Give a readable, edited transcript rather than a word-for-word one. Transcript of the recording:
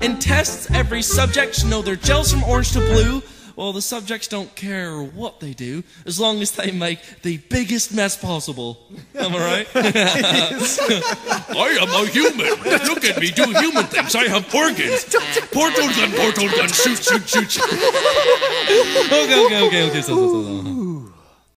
and tests every subject. No, they're gels from orange to blue. Well, the subjects don't care what they do as long as they make the biggest mess possible. Am I right? I am a human. Look at me do human things. I have organs. Portal gun, shoot. Okay.